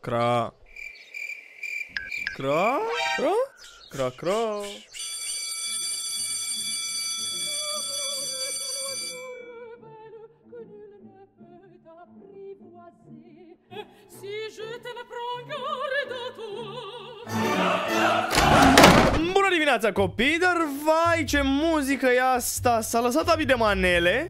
Cra. Cra? Cra? Cra, cra. Bună dimineața, copii, dar vai ce muzică e asta. S-a lăsat Abi de manele.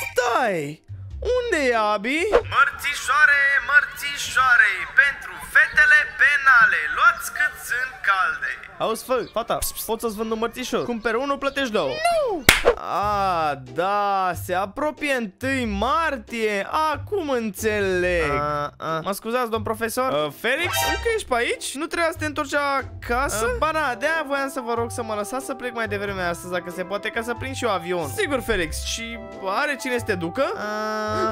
Stai! Unde e Abi? Mărțișoare, mărțișoare, pentru fetele penale, luați cât sunt calde. Auzi, fata, pot să-ți vând un mărțișor? Cumperi unul, plătești două. Nu! A, da, se apropie 1 martie, acum înțeleg. Mă scuzați, domn profesor? Felix? Încă ești pe aici? Nu trebuia să te întorci acasă? Ba na, de-aia voiam să vă rog să mă lăsați să plec mai devreme astăzi, dacă se poate, ca să prind și eu avion. Sigur, Felix, și are cine să te ducă?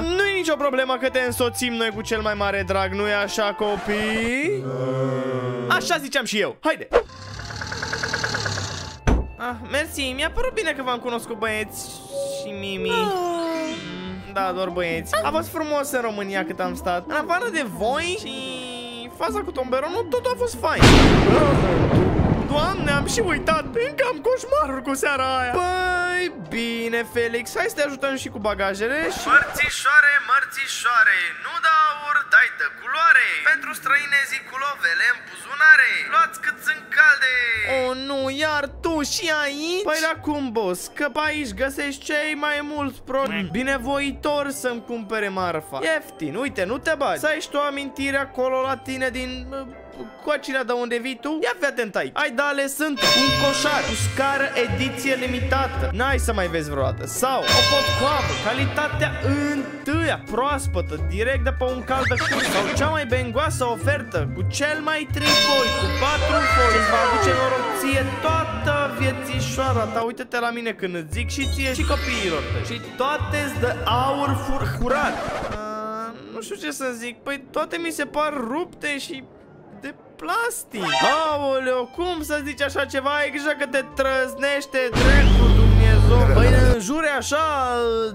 Nu-i nicio problemă că te însoțim noi cu cel mai mare drag, nu-i așa, copii? Așa ziceam și eu, haide! Ah, mersi, mi-a părut bine că v-am cunoscut, băieți și Mimi. Da, doar băieți. A fost frumos în România cât am stat. În afară de voi și faza cu tomberonul, totul a fost fain. Doamne, am și uitat, încă am coșmarul cu seara aia. Păi, bine, Felix, hai să te ajutăm și cu bagajele și... Mărțișoare, mărțișoare, nu da aur, dai de culoare. Pentru străinezii cu lovele în buzunare, luați cât sunt calde. Oh, nu, iar tu și aici? Păi la cum, boss, că pe aici găsești cei mai mulți binevoitori să-mi cumpere marfa. Ieftin, uite, nu te bagi. Să ai și tu amintire acolo la tine din... coacina de unde vii tu? Ia fi atent aici. Ai dale, sunt un coșar cu scară ediție limitată. N-ai să mai vezi vreodată. Sau o potcoavă, calitatea întâia, proaspătă, direct de pe un cal de curs. Sau cea mai bengoasă ofertă, cu cel mai 3 foi, cu 4 foi. Îți va aduce noroție toată viețișoara ta. Uite-te la mine când îți zic și ție și copiilor tăi. Și toate-ți dă aur curat. Nu știu ce să zic. Păi toate mi se par rupte și... de plastic. Aoleu, cum să zici așa ceva? Ai grijă că te trăznește dreptul Dumnezeu. Păi înjure așa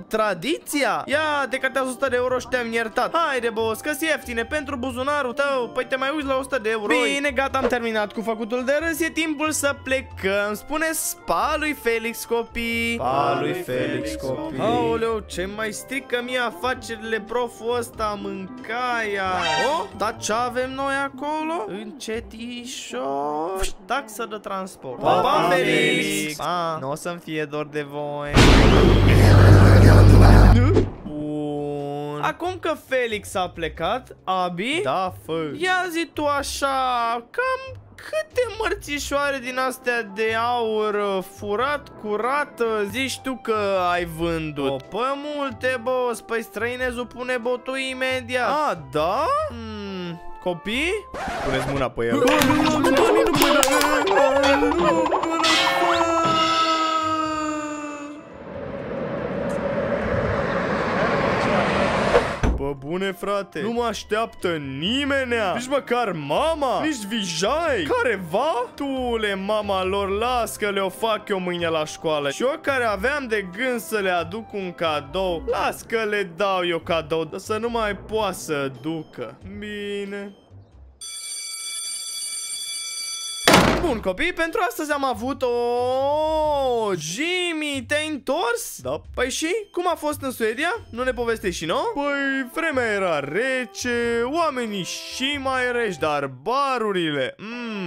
tradiția? Ia de cartea 100 de euro și te-am iertat. Haide, boss, că-s ieftine pentru buzunarul tău. Păi te mai uiți la 100 de euro. Bine, gata, am terminat cu făcutul de râs. E timpul să plecăm. Spune pa lui Felix, copii. Pa lui Felix, copii. Aoleu, ce mai strică mie afacerile proful ăsta, mâncaia. Oh, dar ce avem noi acolo? Încetișor. Taxă de transport. Pa, pa Felix. Pa, nu o să-mi fie dor de voi. Bun. Acum că Felix a plecat, Abi, da, fă. Ia zi tu așa, cam câte mărțișoare din astea de aur furat, curat, zici tu că ai vândut? O, pă multe, boss, păi străinezul pune botul imediat. A, da? Copii? Puneți mâna pe el. Bă, bune, frate, nu mă așteaptă nimenea, nici măcar mama, nici vijai, careva? Tule, mama lor, las că le-o fac eu mâine la școală. Și eu care aveam de gând să le aduc un cadou, las că le dau eu cadou, dar să nu mai poată să ducă. Bine. Bun, copii, pentru astăzi am avut o... Jimmy, te-ai întors? Da. Păi și? Cum a fost în Suedia? Nu ne povestești și nouă? Păi, vremea era rece, oamenii și mai reci, dar barurile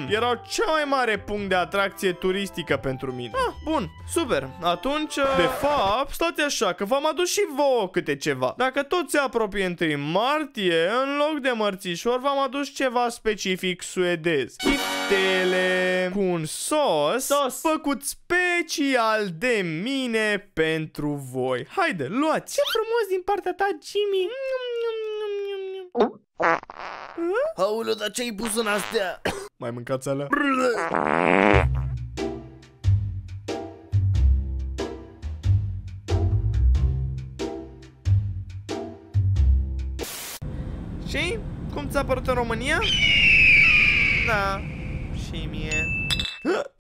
erau cea mai mare punct de atracție turistică pentru mine. Ah, bun, super. Atunci, de fapt, stați așa, că v-am adus și vouă câte ceva. Dacă tot se apropie 1 martie, în loc de mărțișor, v-am adus ceva specific suedez. Chiftele. Cu un sos făcut special de mine pentru voi. Haide, luați! Ce frumos din partea ta, Jimmy! Aoleu, dar ce-ai pus în astea? Mai mâncați alea? Și? Cum ți-a părut în România? Da... și mie.